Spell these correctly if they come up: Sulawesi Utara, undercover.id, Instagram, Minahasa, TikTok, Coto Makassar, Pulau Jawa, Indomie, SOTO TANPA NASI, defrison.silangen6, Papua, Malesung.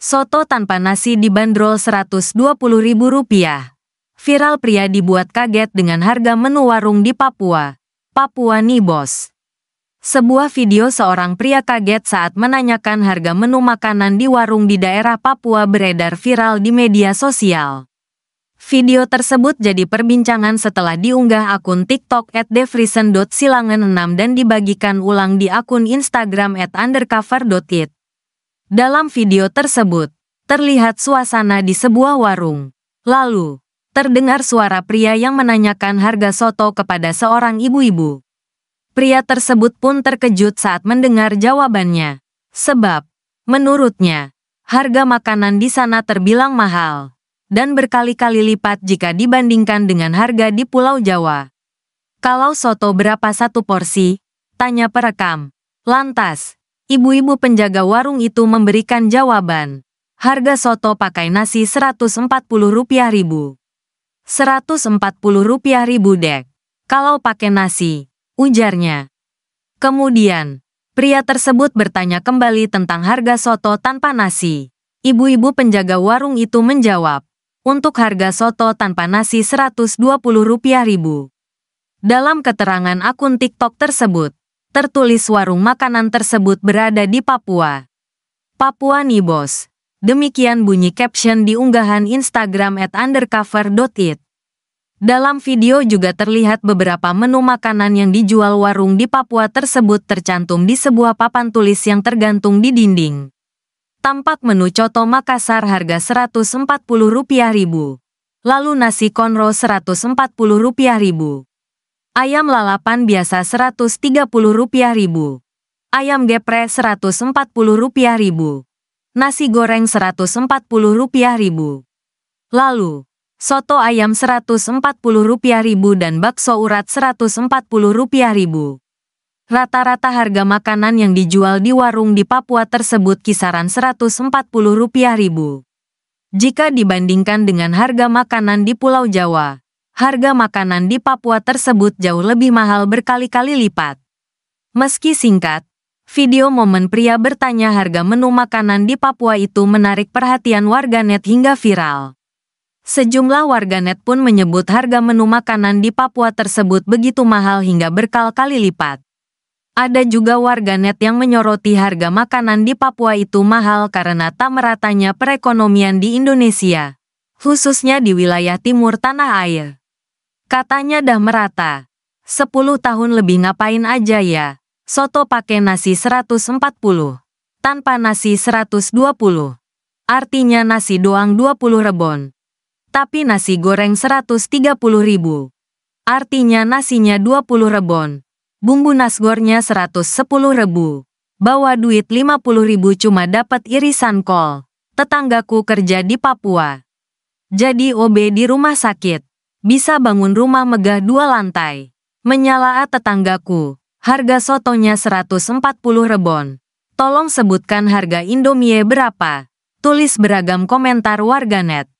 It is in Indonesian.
Soto tanpa nasi dibanderol Rp120.000. Viral pria dibuat kaget dengan harga menu warung di Papua nih bos. Sebuah video seorang pria kaget saat menanyakan harga menu makanan di warung di daerah Papua beredar viral di media sosial. Video tersebut jadi perbincangan setelah diunggah akun TikTok @defrison.silangen6 dan dibagikan ulang di akun Instagram @undercover.id. Dalam video tersebut, terlihat suasana di sebuah warung. Lalu, terdengar suara pria yang menanyakan harga soto kepada seorang ibu-ibu. Pria tersebut pun terkejut saat mendengar jawabannya. Sebab, menurutnya, harga makanan di sana terbilang mahal dan berkali-kali lipat jika dibandingkan dengan harga di Pulau Jawa. Kalau soto berapa satu porsi? Tanya perekam. Lantas, ibu-ibu penjaga warung itu memberikan jawaban. Harga soto pakai nasi Rp140.000. Rp140.000 dek, kalau pakai nasi, ujarnya. Kemudian, pria tersebut bertanya kembali tentang harga soto tanpa nasi. Ibu-ibu penjaga warung itu menjawab, untuk harga soto tanpa nasi Rp120.000. Dalam keterangan akun TikTok tersebut, tertulis warung makanan tersebut berada di Papua. Papua nih bos. Demikian bunyi caption di unggahan Instagram @undercover.id. Dalam video juga terlihat beberapa menu makanan yang dijual warung di Papua tersebut tercantum di sebuah papan tulis yang tergantung di dinding. Tampak menu coto Makassar harga Rp140.000. Lalu nasi konro Rp140.000. Ayam lalapan biasa Rp130.000. Ayam geprek Rp140.000. Nasi goreng Rp140.000. Lalu, soto ayam Rp140.000 dan bakso urat Rp140.000. Rata-rata harga makanan yang dijual di warung di Papua tersebut kisaran Rp140.000. Jika dibandingkan dengan harga makanan di Pulau Jawa, harga makanan di Papua tersebut jauh lebih mahal berkali-kali lipat. Meski singkat, video momen pria bertanya harga menu makanan di Papua itu menarik perhatian warganet hingga viral. Sejumlah warganet pun menyebut harga menu makanan di Papua tersebut begitu mahal hingga berkali-kali lipat. Ada juga warganet yang menyoroti harga makanan di Papua itu mahal karena tak meratanya perekonomian di Indonesia, khususnya di wilayah timur tanah air. Katanya dah merata, 10 tahun lebih ngapain aja ya. Soto pakai nasi 140, tanpa nasi 120. Artinya nasi doang 20 rebon. Tapi nasi goreng 130.000. Artinya nasinya 20 rebon. Bumbu nasgornya 110.000. Bawa duit 50.000 cuma dapat irisan kol. Tetanggaku kerja di Papua. Jadi OB di rumah sakit. Bisa bangun rumah megah 2 lantai. Menyala tetanggaku. Harga sotonya 140 rebon. Tolong sebutkan harga Indomie berapa? Tulis beragam komentar warganet.